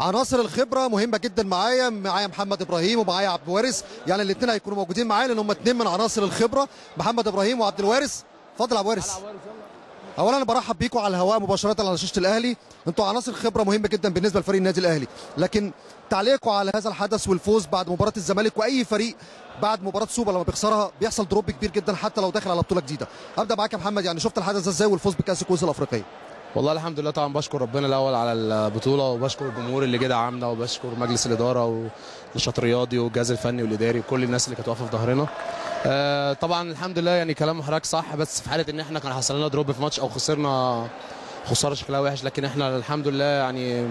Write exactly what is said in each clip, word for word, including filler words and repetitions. عناصر الخبره مهمه جدا معايا معايا محمد ابراهيم ومعايا عبد الوارث، يعني الاثنين هيكونوا موجودين معايا لان هم اثنين من عناصر الخبره، محمد ابراهيم وعبد الوارث. اتفضل عبد الوارث. اولا انا برحب بيكم على الهواء مباشره على شاشه الاهلي، انتوا عناصر خبره مهمه جدا بالنسبه لفريق النادي الاهلي، لكن تعليقكم على هذا الحدث والفوز بعد مباراه الزمالك، واي فريق بعد مباراه سوبر لما بيخسرها بيحصل دروب كبير جدا حتى لو داخل على بطوله جديده. ابدا معاك يا محمد، يعني شفت الحدث ازاي والفوز بكاس الكؤوس الافريقيه؟ والله الحمد لله، طبعا بشكر ربنا الاول على البطوله، وبشكر الجمهور اللي جه دعمنا، وبشكر مجلس الاداره والنشاط الرياضي والجهاز الفني والاداري وكل الناس اللي كانت واقفه في ظهرنا. آه طبعا الحمد لله، يعني كلام حضرتك صح، بس في حاله ان احنا كان حصل لنا دروب في ماتش او خسرنا خساره شكلها وحش، لكن احنا الحمد لله يعني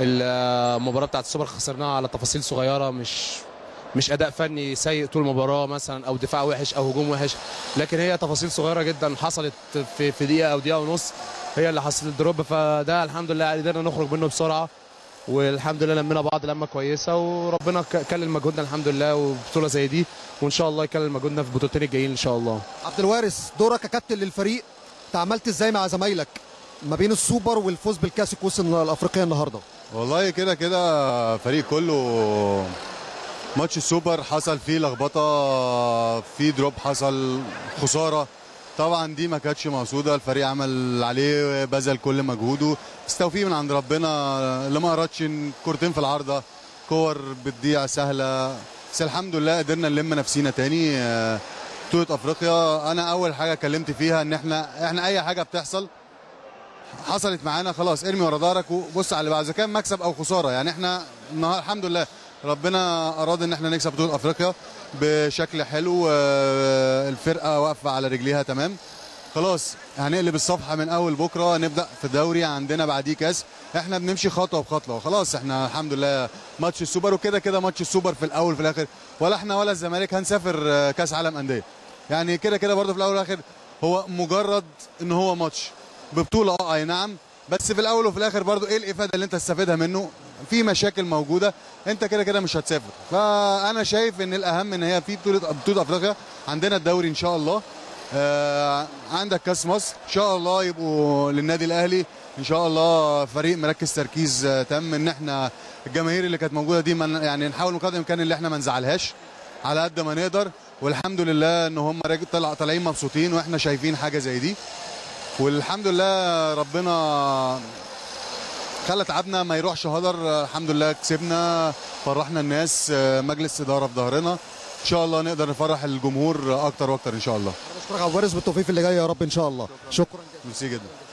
المباراه بتاعت السوبر خسرناها على تفاصيل صغيره، مش مش اداء فني سيء طول المباراه مثلا، او دفاع وحش او هجوم وحش، لكن هي تفاصيل صغيره جدا حصلت في في دقيقه او دقيقه ونص هي اللي حصلت الدروب، فده الحمد لله قدرنا نخرج منه بسرعه، والحمد لله لمينا بعض لمه كويسه، وربنا كلل مجهودنا الحمد لله، وبطوله زي دي وان شاء الله يكلل مجهودنا في بطولتين الجايين ان شاء الله. عبد الوارث، دورك ككابتن للفريق، تعاملت ازاي مع زمايلك ما بين السوبر والفوز بالكاس الكؤوس الافريقيه النهارده؟ والله كده كده فريق كله ماتش السوبر حصل فيه لخبطه، فيه دروب، حصل خساره، طبعا دي ما كانتش مقصوده، الفريق عمل عليه، بذل كل مجهوده، استوفيه من عند ربنا، لما قرتش كورتين في العارضه، كور بتضيع سهله، بس الحمد لله قدرنا نلم نفسينا تاني بطوله افريقيا. انا اول حاجه اتكلمت فيها ان احنا احنا اي حاجه بتحصل حصلت معانا خلاص ارمي ورا ظهرك وبص على اللي بعد، اذا كان مكسب او خساره، يعني احنا النهارده الحمد لله ربنا اراد ان احنا نكسب بطوله افريقيا بشكل حلو، الفرقه واقفه على رجليها تمام، خلاص هنقلب الصفحه من اول بكره، نبدا في دوري عندنا بعديه كاس، احنا بنمشي خطوه بخطوه، خلاص احنا الحمد لله ماتش السوبر وكده كده ماتش السوبر في الاول في الاخر، ولا احنا ولا الزمالك هنسافر كاس عالم انديه، يعني كده كده برضه في الاول والاخر هو مجرد ان هو ماتش ببطوله اه اي نعم، بس في الاول وفي الاخر برضه ايه الافاده اللي انت تستفيدها منه؟ في مشاكل موجوده، انت كده كده مش هتسافر، فانا شايف ان الاهم ان هي في بطوله بطوله افريقيا، عندنا الدوري ان شاء الله، آه عندك كاس مصر ان شاء الله، يبقوا للنادي الاهلي ان شاء الله فريق مركز تركيز آه تم، ان احنا الجماهير اللي كانت موجوده دي من يعني نحاول بقدر الامكان ان احنا ما نزعلهاش على قد ما نقدر، والحمد لله ان هم طلع طالعين مبسوطين واحنا شايفين حاجه زي دي، والحمد لله ربنا خلى تعبنا ما يروحش هدر، الحمد لله كسبنا، فرحنا الناس، مجلس اداره في ظهرنا، ان شاء الله نقدر نفرح الجمهور اكتر واكتر ان شاء الله. بشكرك عبد الوارث، بالتوفيق في اللي جاي يا رب ان شاء الله. شكرا, شكرا جدا. ميرسي جدا.